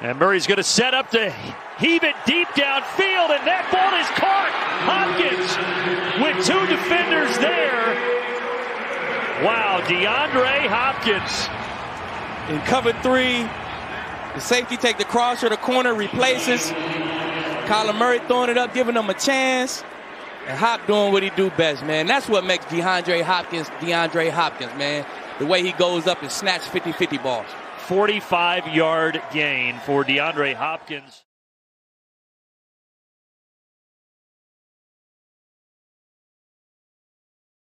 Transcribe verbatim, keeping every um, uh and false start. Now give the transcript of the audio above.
And Murray's going to set up to heave it deep downfield, and that ball is caught. Hopkins with two defenders there. Wow, DeAndre Hopkins. In cover three, the safety take the cross or the corner, replaces. Kyler Murray throwing it up, giving them a chance. And Hop doing what he do best, man. That's what makes DeAndre Hopkins DeAndre Hopkins, man. The way he goes up and snatches fifty fifty balls. forty-five yard gain for DeAndre Hopkins.